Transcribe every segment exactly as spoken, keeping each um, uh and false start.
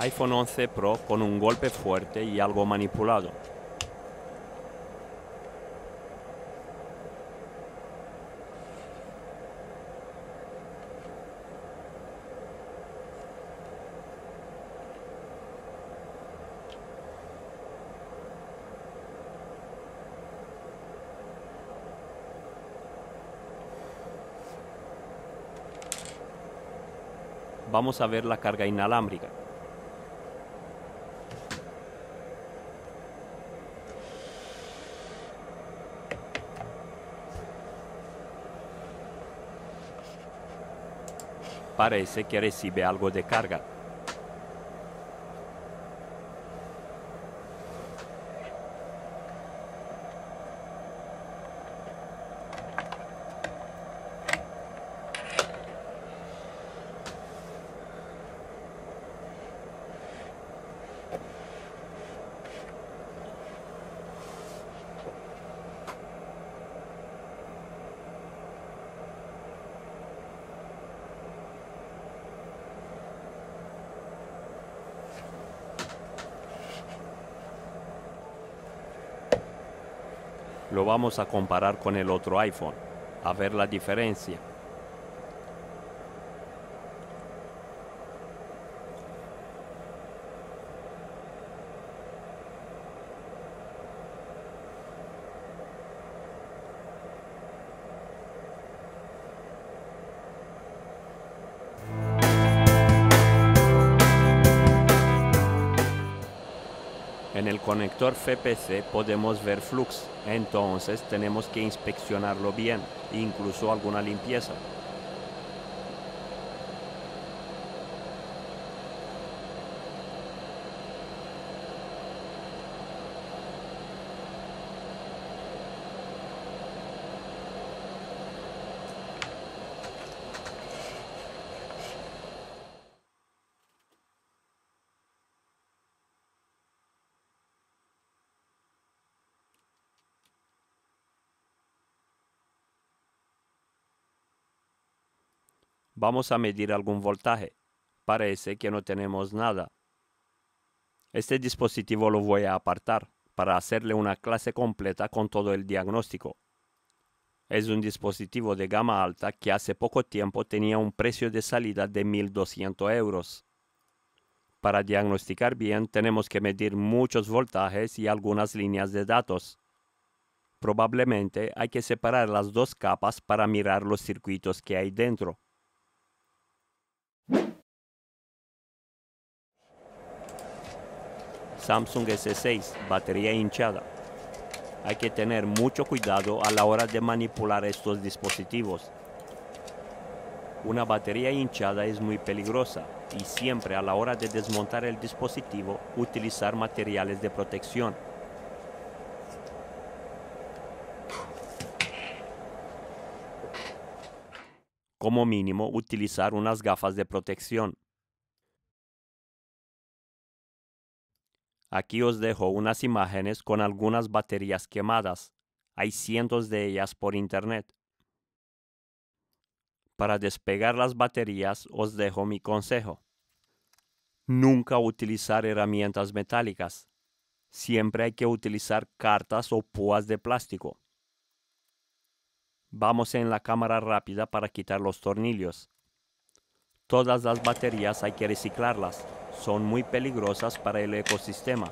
iPhone once Pro con un golpe fuerte y algo manipulado. Vamos a ver la carga inalámbrica. Parece que recibe algo de carga. Lo vamos a comparar con el otro iPhone, a ver la diferencia. En el conector F P C podemos ver flux, entonces tenemos que inspeccionarlo bien, incluso alguna limpieza. Vamos a medir algún voltaje. Parece que no tenemos nada. Este dispositivo lo voy a apartar para hacerle una clase completa con todo el diagnóstico. Es un dispositivo de gama alta que hace poco tiempo tenía un precio de salida de mil doscientos euros. Para diagnosticar bien tenemos que medir muchos voltajes y algunas líneas de datos. Probablemente hay que separar las dos capas para mirar los circuitos que hay dentro. Samsung S seis, batería hinchada. Hay que tener mucho cuidado a la hora de manipular estos dispositivos. Una batería hinchada es muy peligrosa y siempre a la hora de desmontar el dispositivo utilizar materiales de protección. Como mínimo utilizar unas gafas de protección. Aquí os dejo unas imágenes con algunas baterías quemadas. Hay cientos de ellas por internet. Para despegar las baterías os dejo mi consejo. Nunca utilizar herramientas metálicas. Siempre hay que utilizar cartas o púas de plástico. Vamos en la cámara rápida para quitar los tornillos. Todas las baterías hay que reciclarlas. Son muy peligrosas para el ecosistema.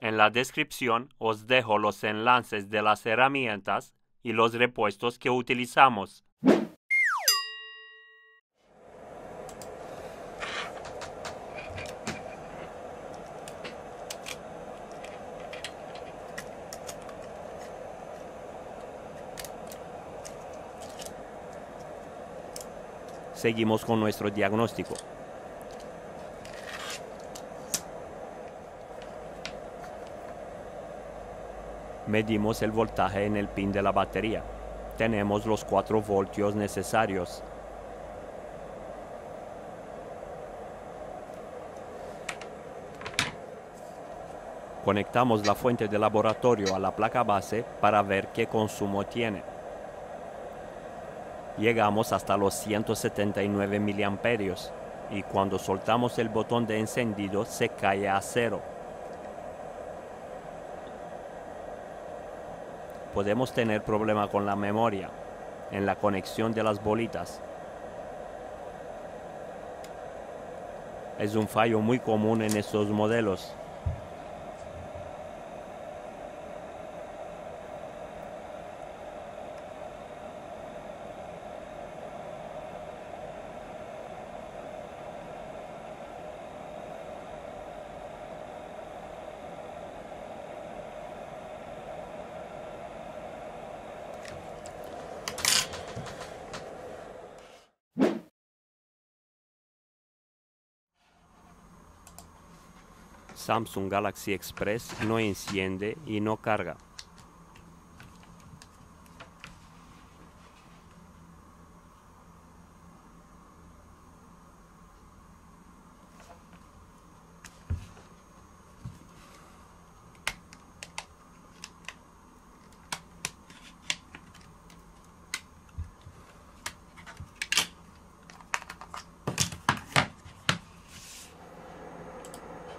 En la descripción os dejo los enlaces de las herramientas y los repuestos que utilizamos. Seguimos con nuestro diagnóstico. Medimos el voltaje en el pin de la batería. tenemos los cuatro voltios necesarios. Conectamos la fuente de laboratorio a la placa base para ver qué consumo tiene. Llegamos hasta los ciento setenta y nueve miliamperios y cuando soltamos el botón de encendido se cae a cero. Podemos tener problema con la memoria en la conexión de las bolitas. Es un fallo muy común en estos modelos. Samsung Galaxy Express no enciende y no carga.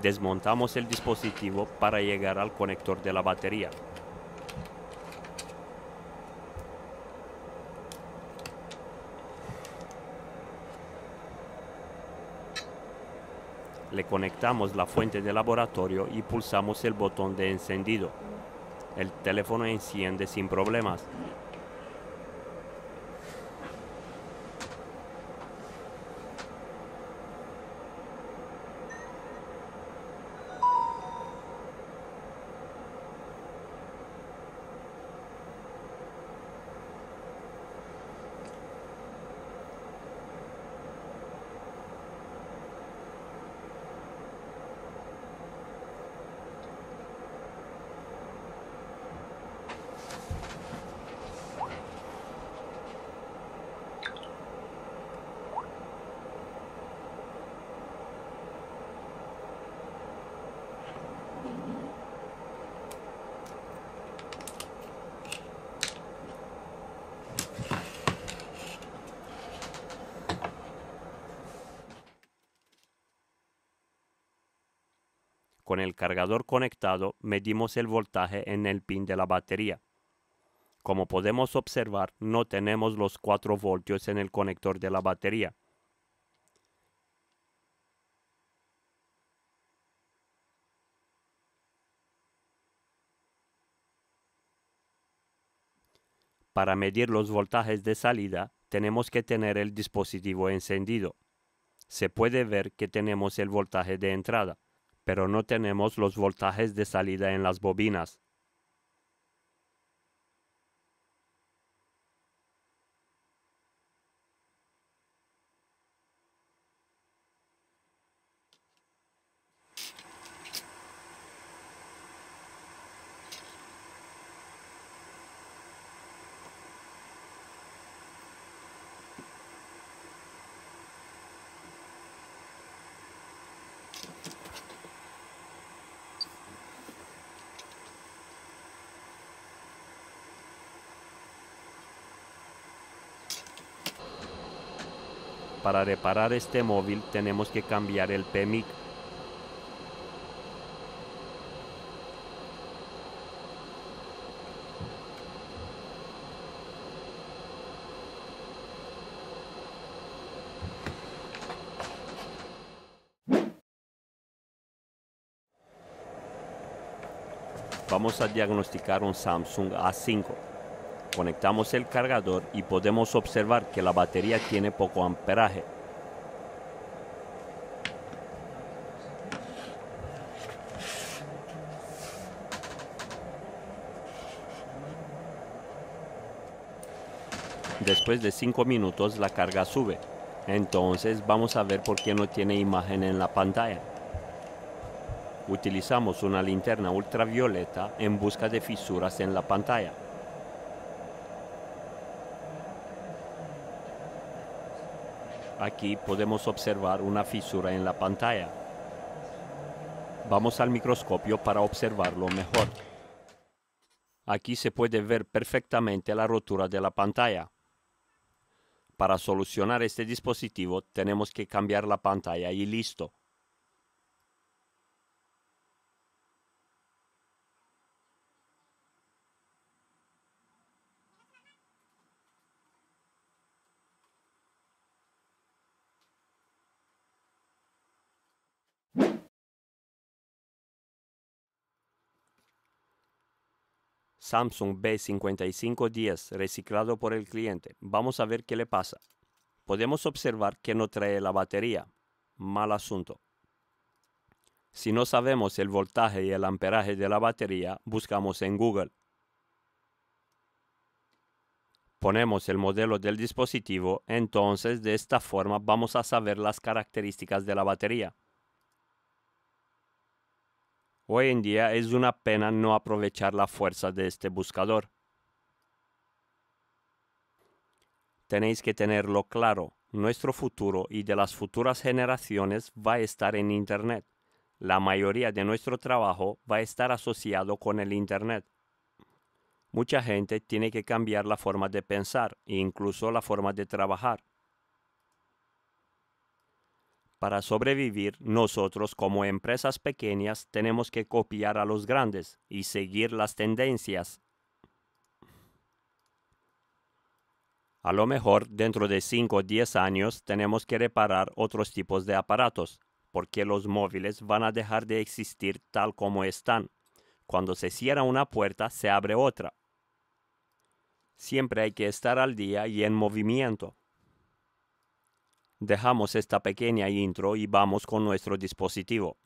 Desmontamos el dispositivo para llegar al conector de la batería. Le conectamos la fuente de laboratorio y pulsamos el botón de encendido. El teléfono enciende sin problemas. Con el cargador conectado, medimos el voltaje en el pin de la batería. Como podemos observar, no tenemos los cuatro voltios en el conector de la batería. Para medir los voltajes de salida, tenemos que tener el dispositivo encendido. Se puede ver que tenemos el voltaje de entrada, pero no tenemos los voltajes de salida en las bobinas. Para reparar este móvil tenemos que cambiar el P M I C. Vamos a diagnosticar un Samsung A cinco. Conectamos el cargador y podemos observar que la batería tiene poco amperaje. Después de cinco minutos la carga sube. Entonces vamos a ver por qué no tiene imagen en la pantalla. Utilizamos una linterna ultravioleta en busca de fisuras en la pantalla. Aquí podemos observar una fisura en la pantalla. Vamos al microscopio para observarlo mejor. Aquí se puede ver perfectamente la rotura de la pantalla. Para solucionar este dispositivo tenemos que cambiar la pantalla y listo. Samsung B cinco cinco uno cero reciclado por el cliente. Vamos a ver qué le pasa. Podemos observar que no trae la batería. Mal asunto. Si no sabemos el voltaje y el amperaje de la batería, buscamos en Google. Ponemos el modelo del dispositivo, entonces de esta forma vamos a saber las características de la batería. Hoy en día es una pena no aprovechar la fuerza de este buscador. Tenéis que tenerlo claro, nuestro futuro y de las futuras generaciones va a estar en Internet. La mayoría de nuestro trabajo va a estar asociado con el Internet. Mucha gente tiene que cambiar la forma de pensar e incluso la forma de trabajar. Para sobrevivir, nosotros como empresas pequeñas tenemos que copiar a los grandes y seguir las tendencias. A lo mejor dentro de cinco o diez años tenemos que reparar otros tipos de aparatos, porque los móviles van a dejar de existir tal como están. Cuando se cierra una puerta, se abre otra. Siempre hay que estar al día y en movimiento. Dejamos esta pequeña intro y vamos con nuestro dispositivo.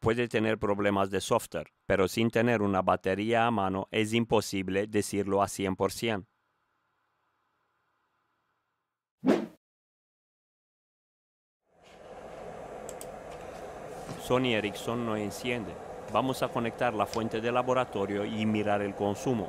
Puede tener problemas de software, pero sin tener una batería a mano es imposible decirlo a cien por ciento. Sony Ericsson no enciende. Vamos a conectar la fuente de laboratorio y mirar el consumo.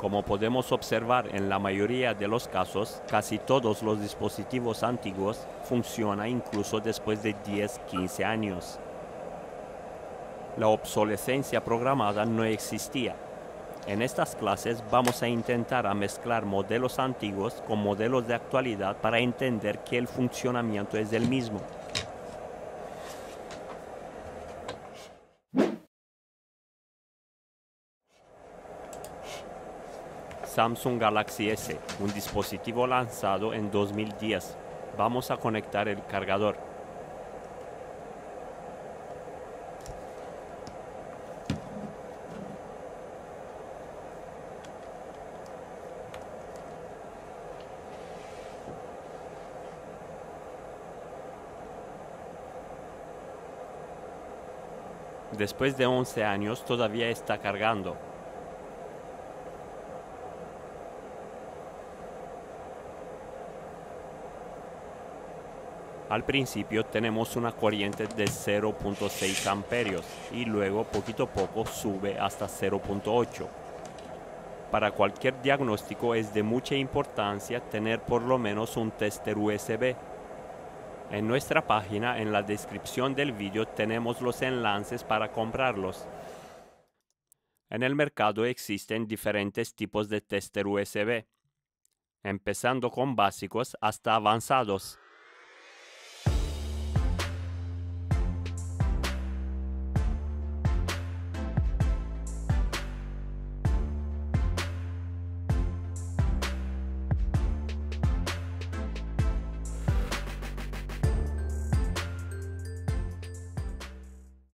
Como podemos observar, en la mayoría de los casos, casi todos los dispositivos antiguos funcionan incluso después de diez a quince años. La obsolescencia programada no existía. En estas clases vamos a intentar a mezclar modelos antiguos con modelos de actualidad para entender que el funcionamiento es el mismo. Samsung Galaxy S, un dispositivo lanzado en dos mil diez. Vamos a conectar el cargador. Después de once años todavía está cargando. Al principio tenemos una corriente de cero punto seis amperios y luego poquito a poco sube hasta cero punto ocho. Para cualquier diagnóstico es de mucha importancia tener por lo menos un tester U S B. En nuestra página, en la descripción del vídeo, tenemos los enlaces para comprarlos. En el mercado existen diferentes tipos de tester U S B, empezando con básicos hasta avanzados.